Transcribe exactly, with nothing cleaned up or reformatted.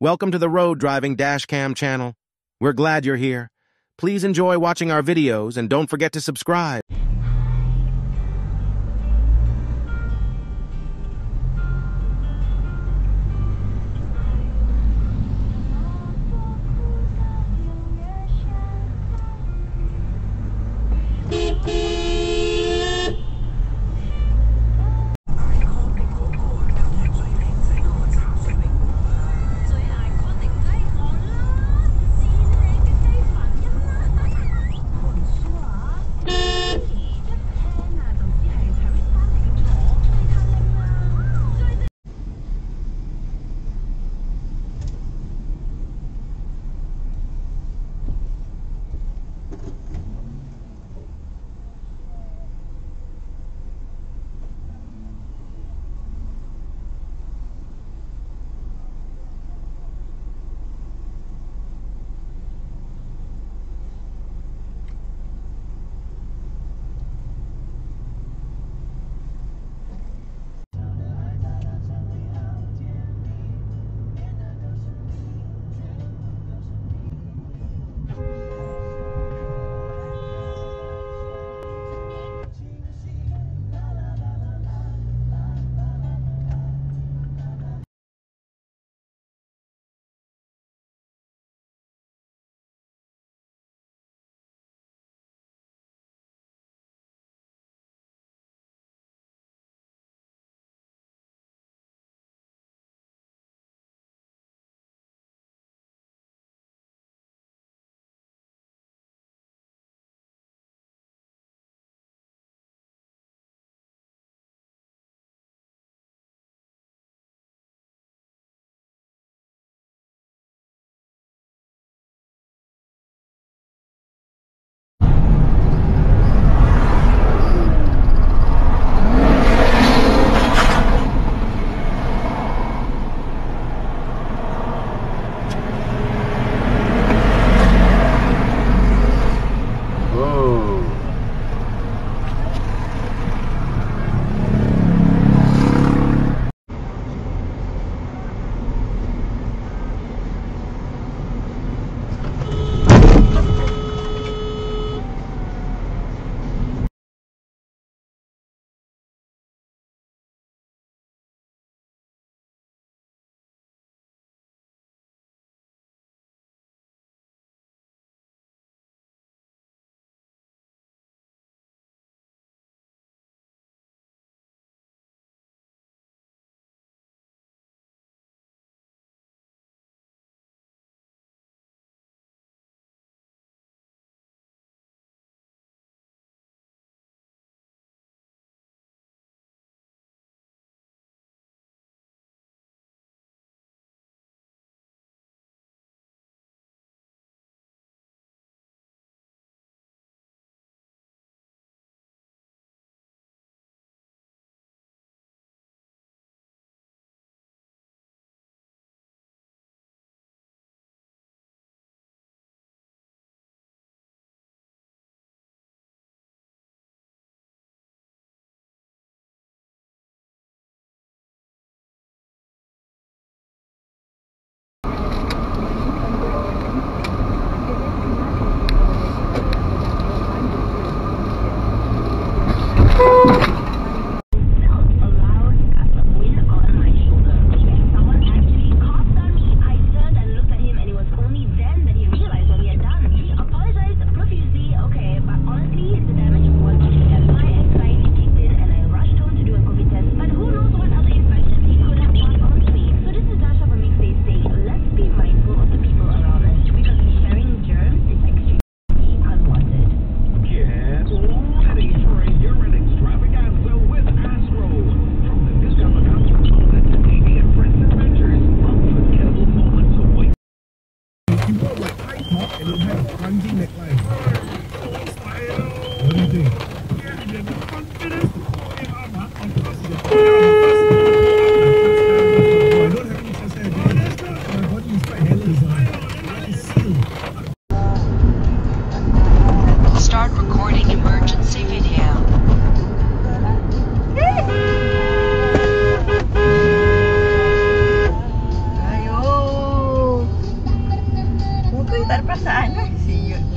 Welcome to the Road Driving Dashcam channel. We're glad you're here. Please enjoy watching our videos and don't forget to subscribe. perasaan lah. See you